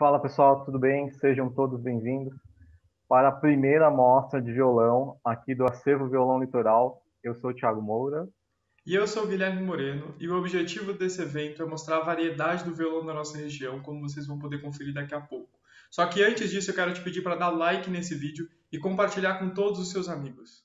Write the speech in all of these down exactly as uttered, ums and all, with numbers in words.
Fala pessoal, tudo bem? Sejam todos bem-vindos para a primeira mostra de violão aqui do Acervo Violão Litoral. Eu sou o Thiago Moura. E eu sou o Guilherme Moreno, e o objetivo desse evento é mostrar a variedade do violão da nossa região, como vocês vão poder conferir daqui a pouco. Só que antes disso eu quero te pedir para dar like nesse vídeo e compartilhar com todos os seus amigos.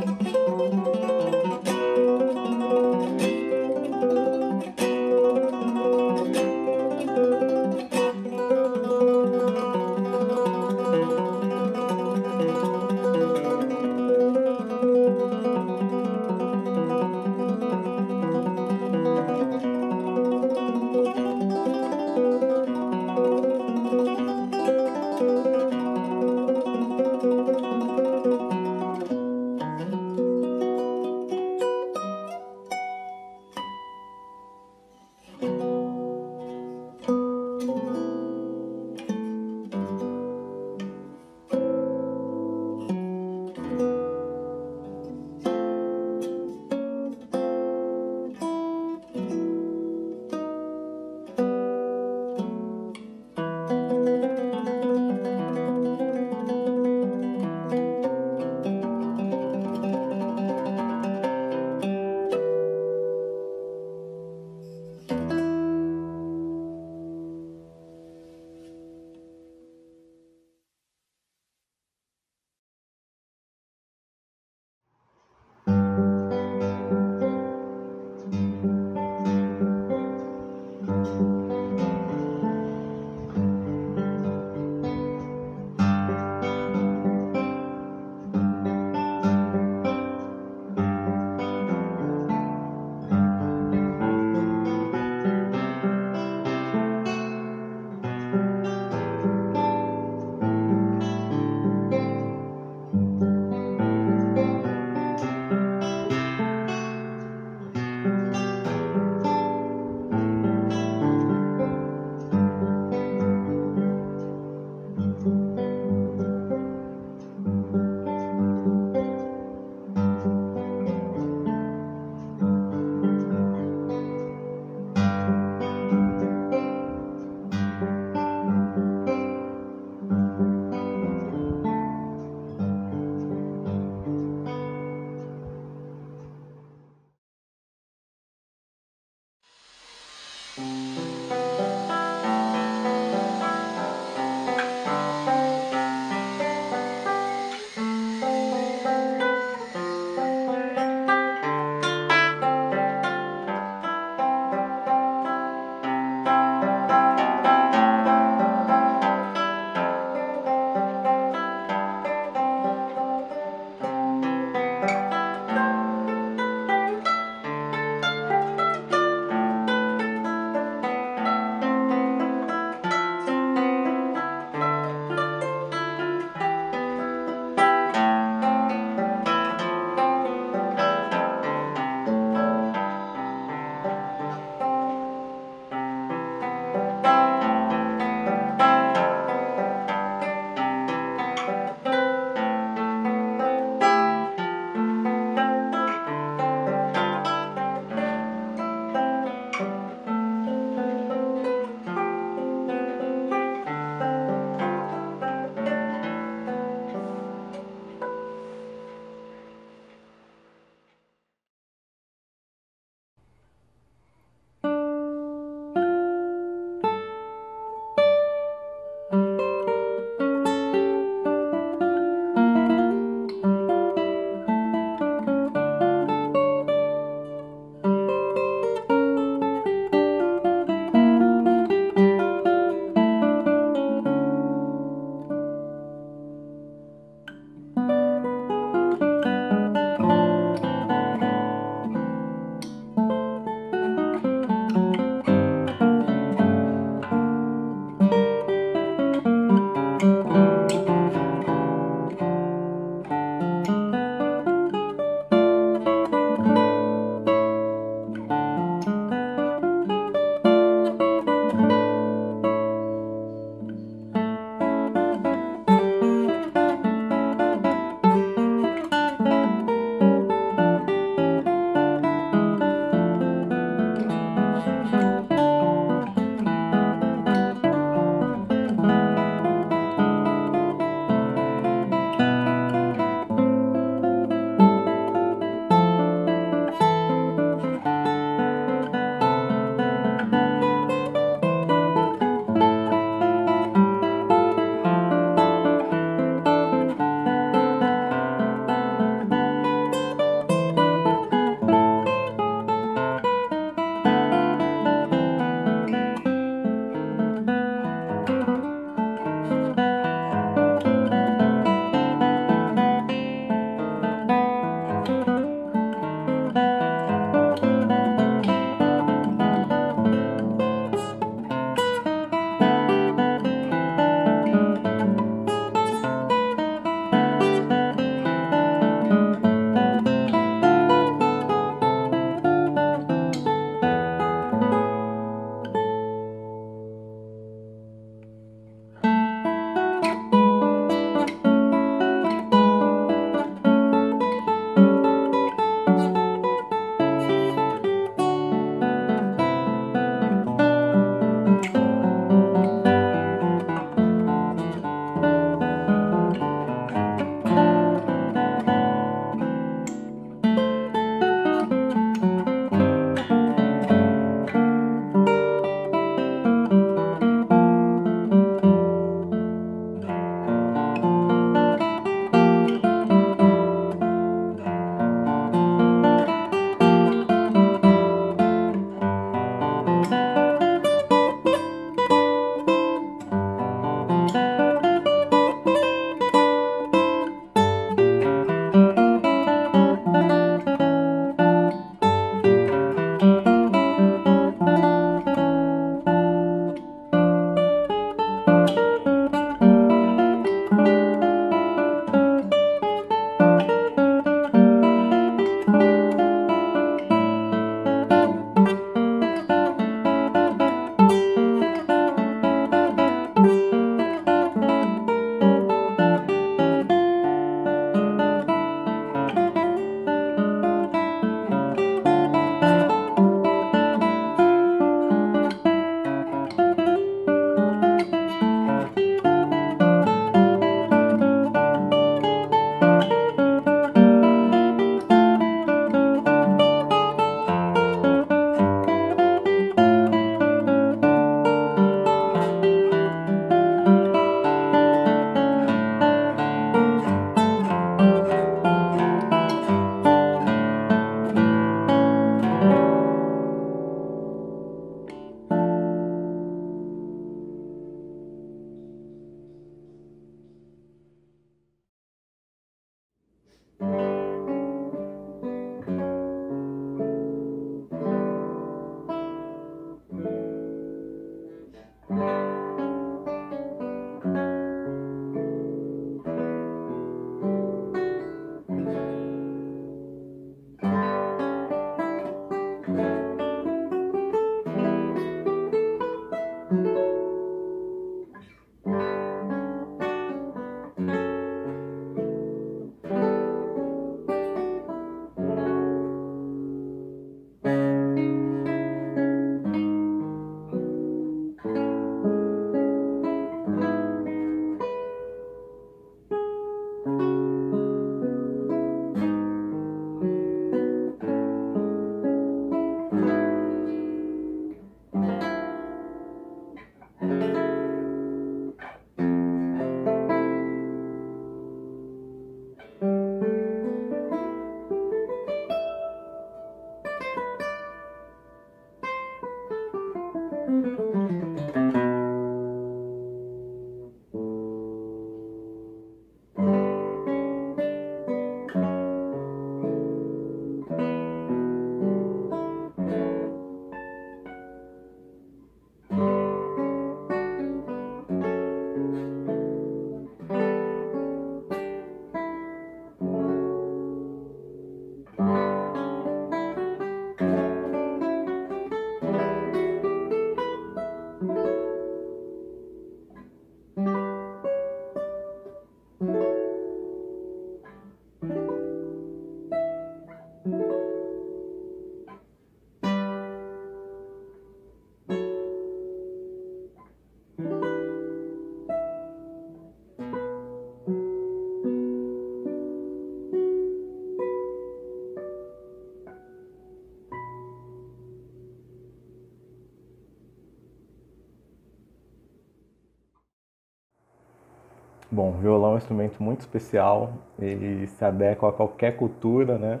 Bom, violão é um instrumento muito especial, ele se adequa a qualquer cultura, né?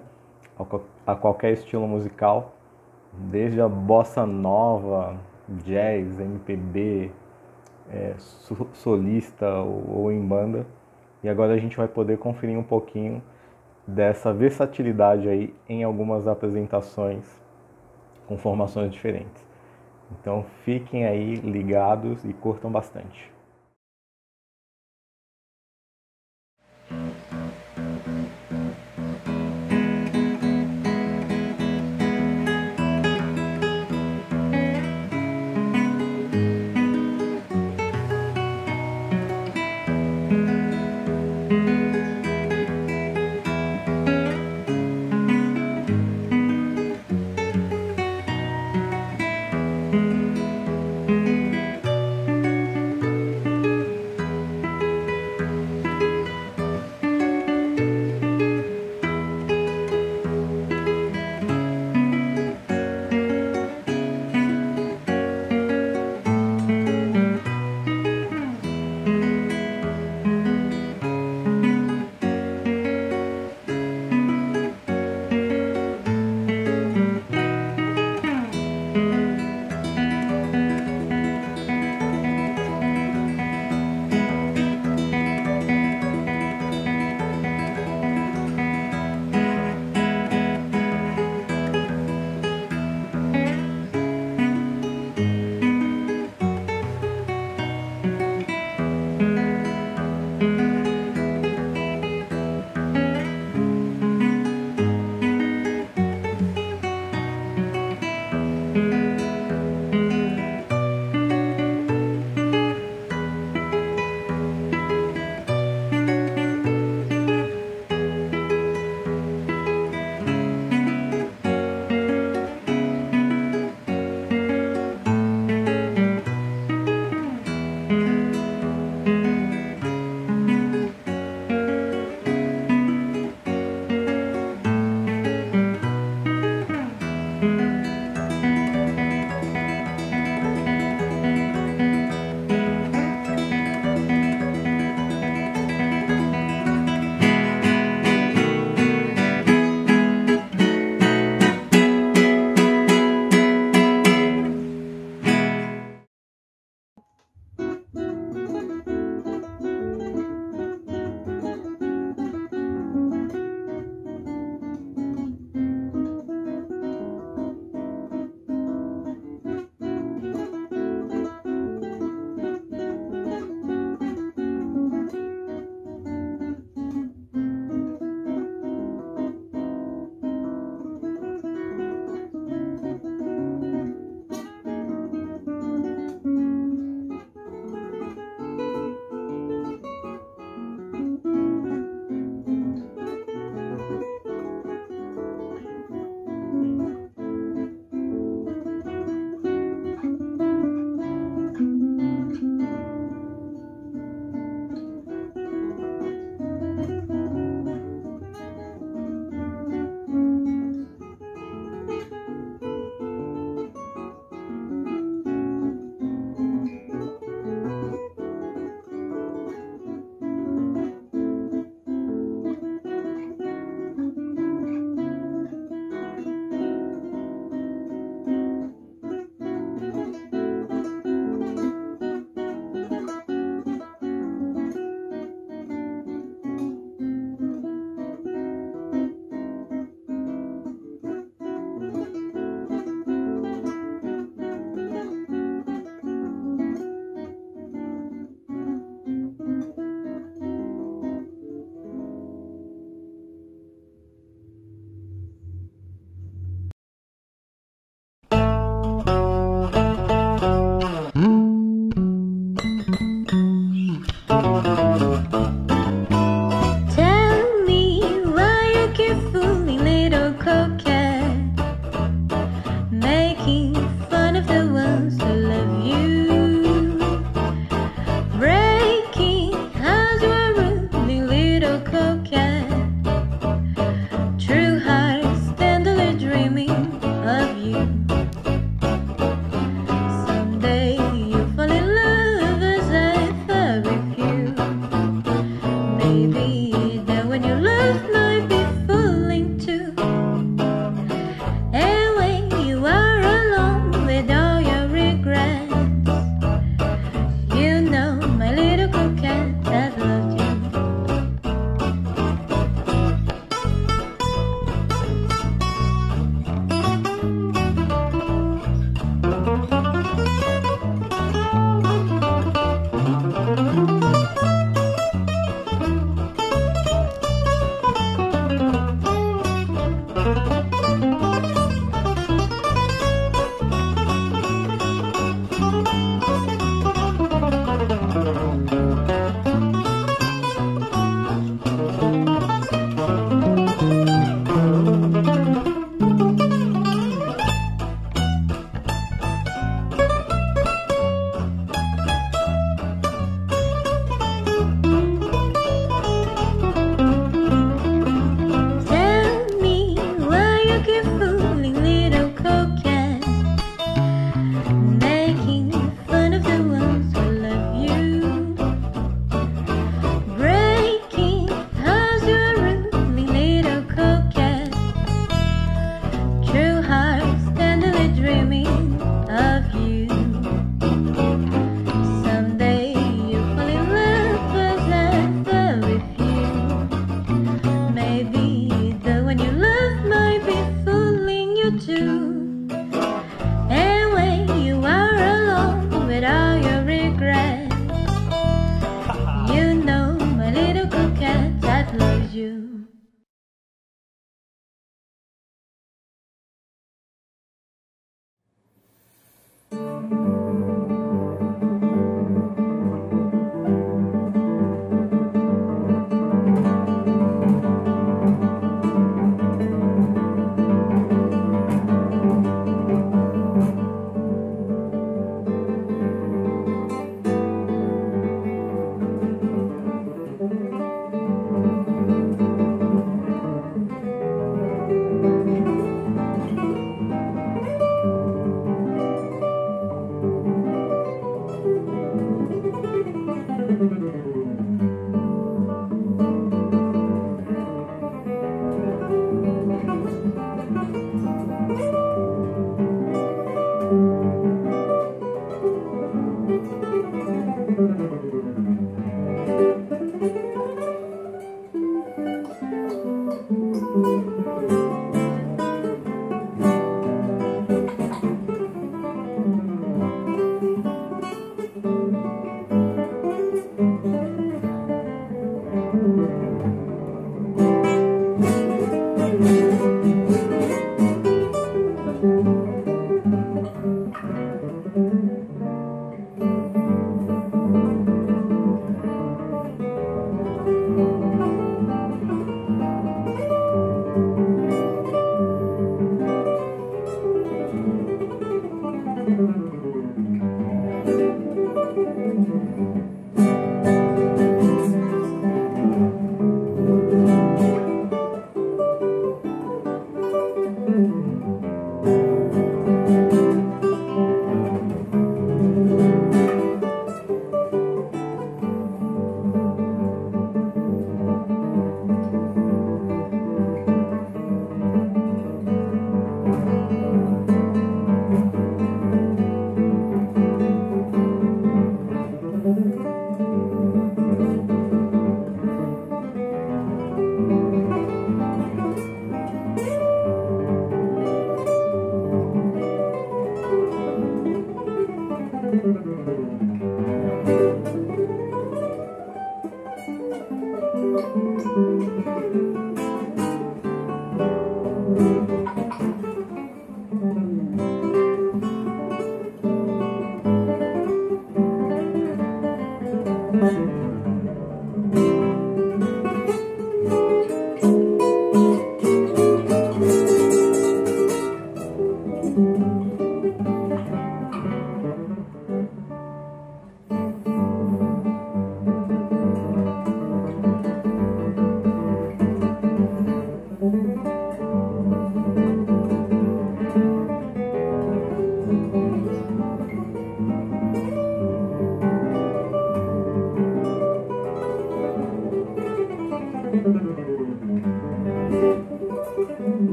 A qualquer estilo musical, desde a bossa nova, jazz, M P B, é, solista ou, ou em banda. E agora a gente vai poder conferir um pouquinho dessa versatilidade aí em algumas apresentações com formações diferentes. Então fiquem aí ligados e curtam bastante. Música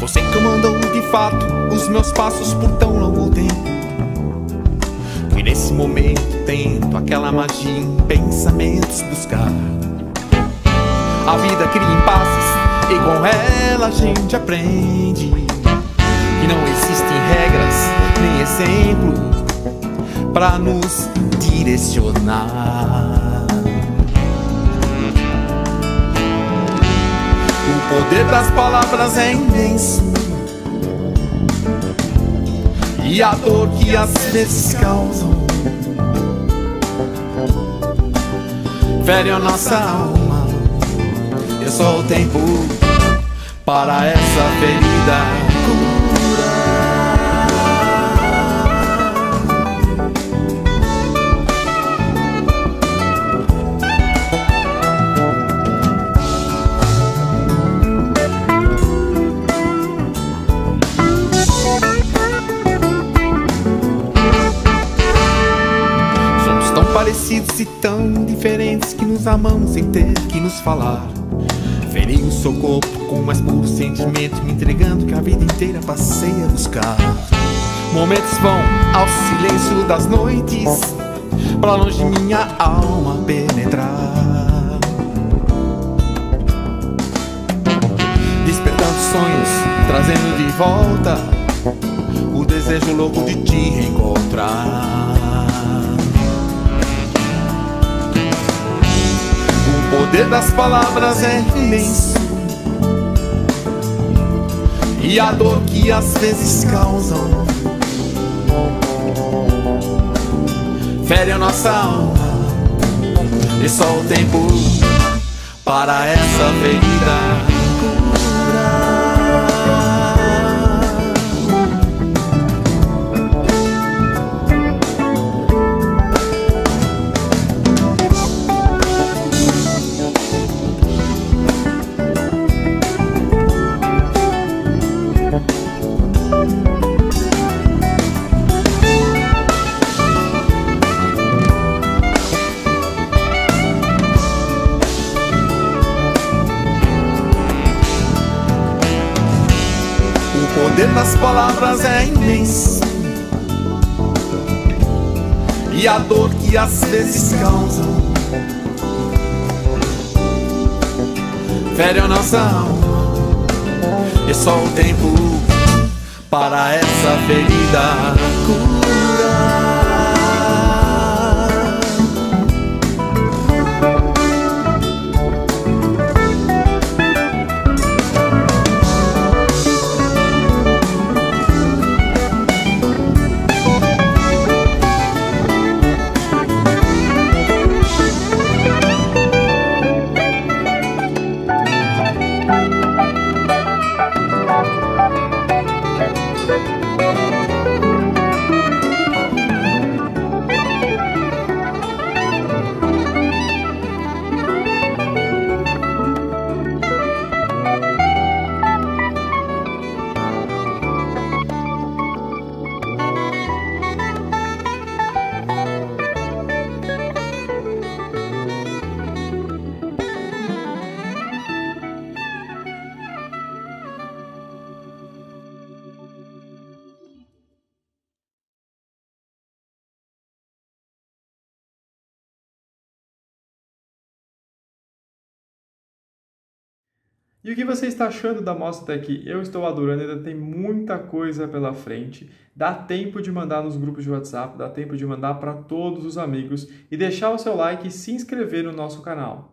Você comandou de fato os meus passos por tão longo tempo, que nesse momento tento aquela magia em pensamentos buscar. A vida cria impasses e com ela a gente aprende que não existem regras nem exemplo pra nos direcionar. O poder das palavras é imenso e a dor que às vezes causam fere a nossa alma. É só o tempo para essa ferida. E tão diferentes que nos amamos sem ter que nos falar. Feri o seu corpo com o mais puro sentimento, me entregando que a vida inteira passei a buscar. Momentos vão ao silêncio das noites, pra longe minha alma penetrar, despertando sonhos, trazendo de volta o desejo louco de te reencontrar. O poder das palavras é imenso e a dor que às vezes causam fere a nossa alma. E só o tempo para essa ferida. das palavras é imenso, e a dor que às vezes causa fere a nossa alma. É só o tempo para essa ferida curar. E o que você está achando da mostra até aqui? Eu estou adorando, ainda tem muita coisa pela frente. Dá tempo de mandar nos grupos de WhatsApp, dá tempo de mandar para todos os amigos e deixar o seu like e se inscrever no nosso canal.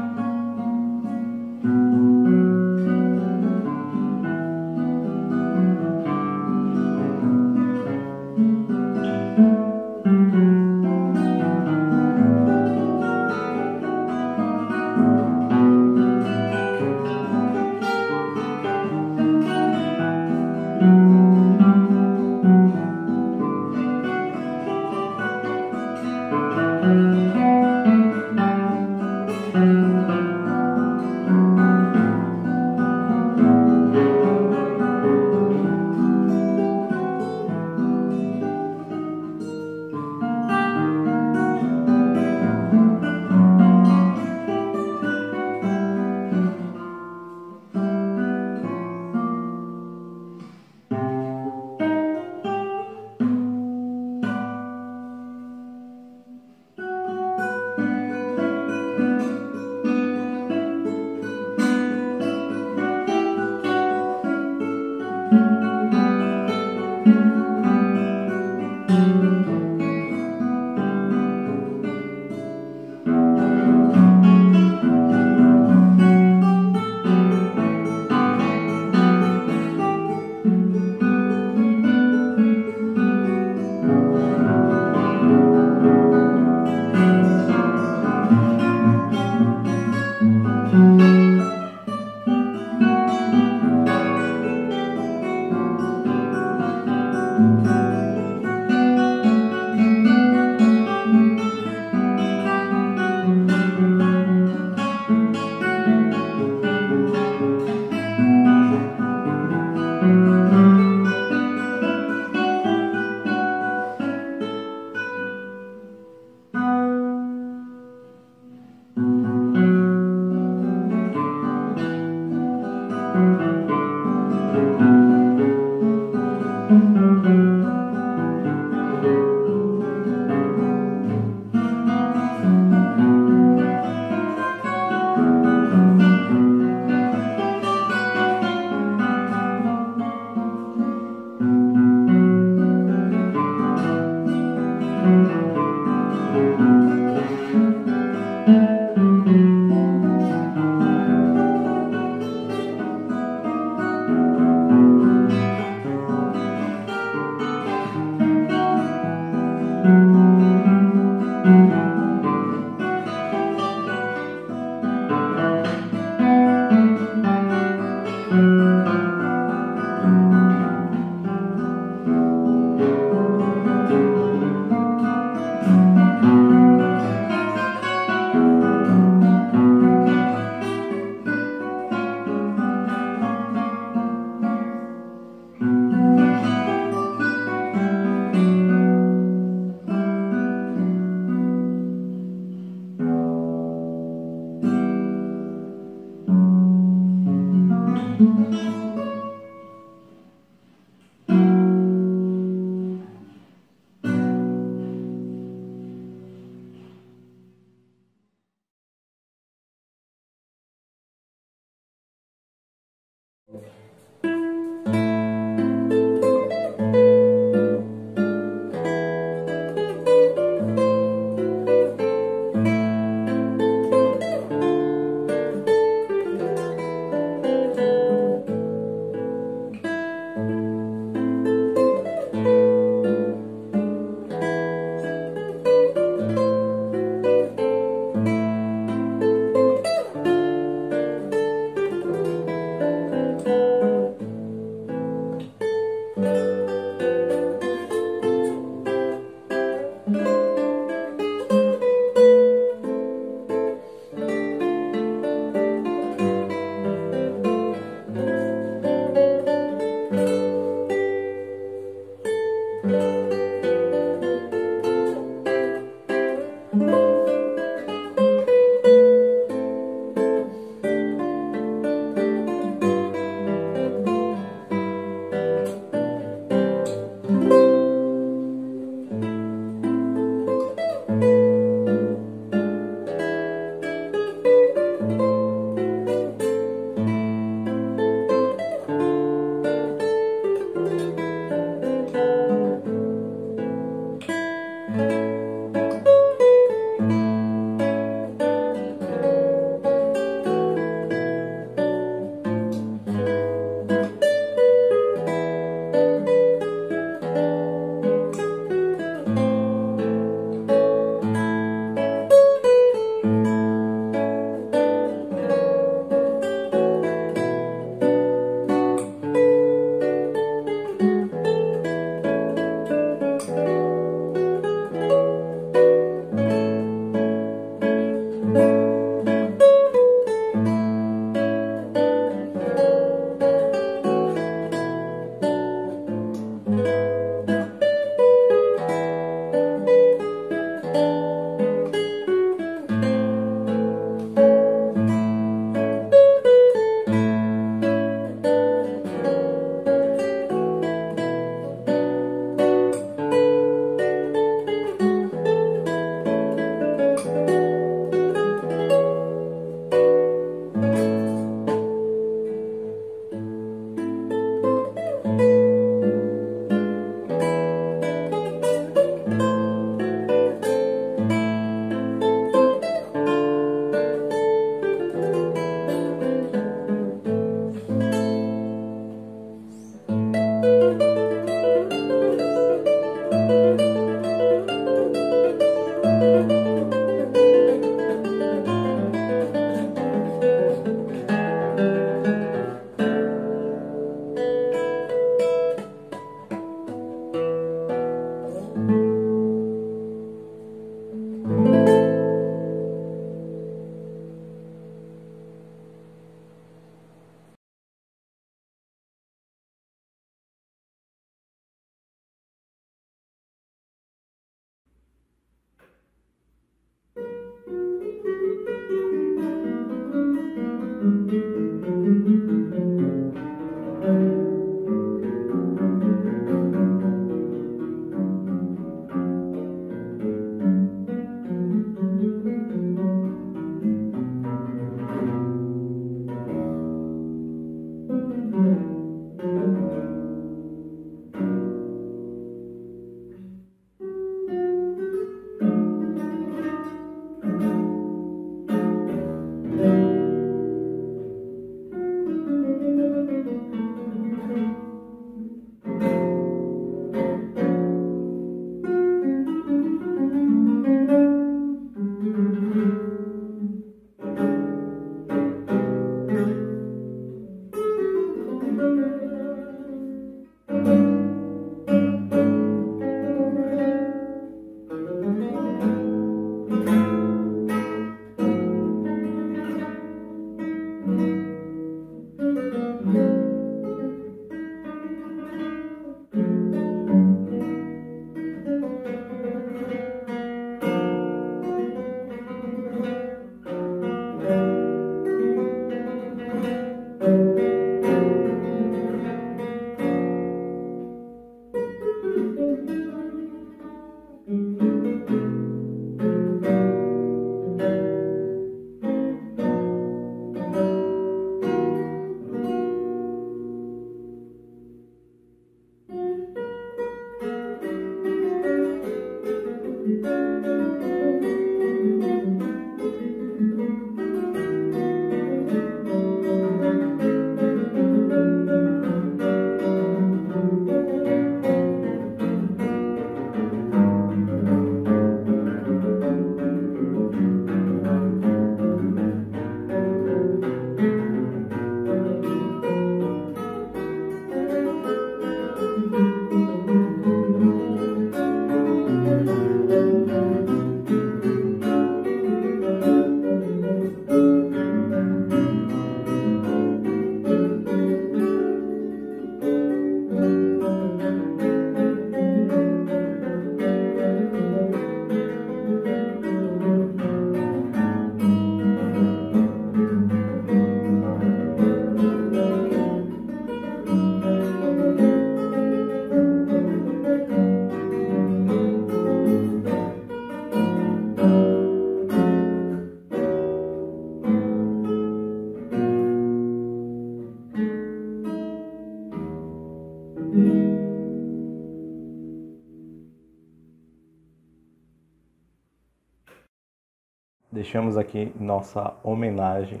deixamos aqui nossa homenagem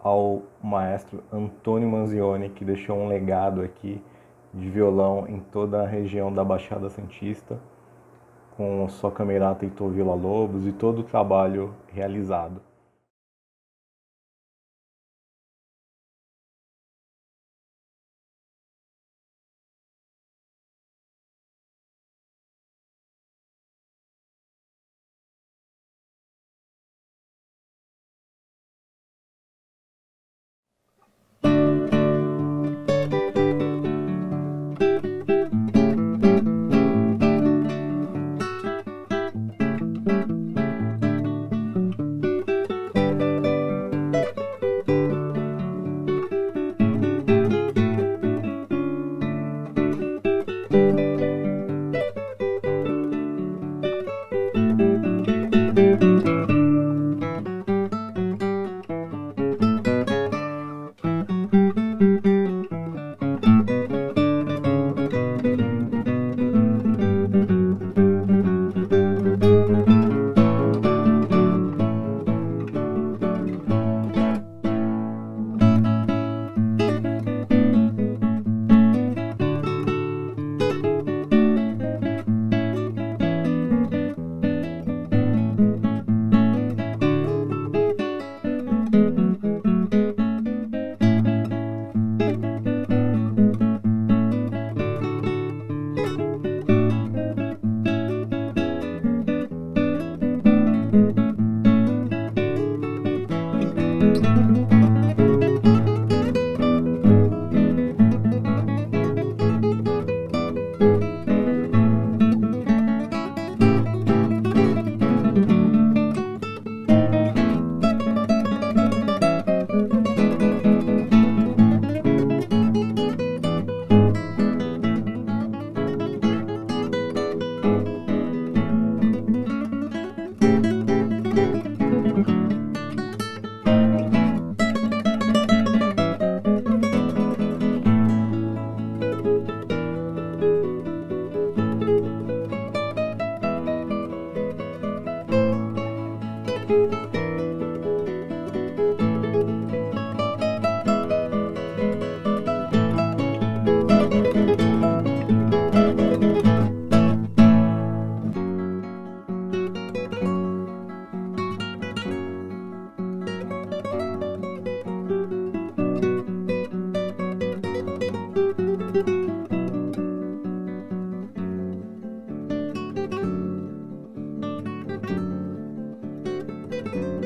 ao maestro Antônio Manzione, que deixou um legado aqui de violão em toda a região da Baixada Santista, com sua camerata em Tovila Lobos e todo o trabalho realizado. Thank you.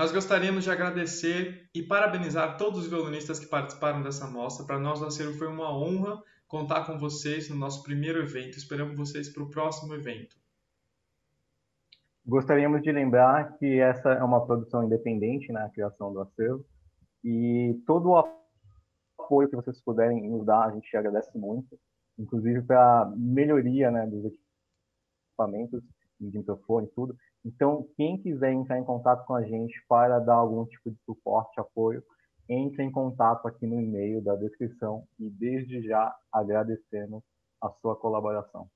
Nós gostaríamos de agradecer e parabenizar todos os violonistas que participaram dessa mostra. Para nós do Acervo foi uma honra contar com vocês no nosso primeiro evento. Esperamos vocês para o próximo evento. Gostaríamos de lembrar que essa é uma produção independente, né, a criação do Acervo, e todo o apoio que vocês puderem nos dar, a gente agradece muito, inclusive para melhoria, né, dos equipamentos, de microfone e tudo. Então, quem quiser entrar em contato com a gente para dar algum tipo de suporte, apoio, entre em contato aqui no e-mail da descrição e desde já agradecemos a sua colaboração.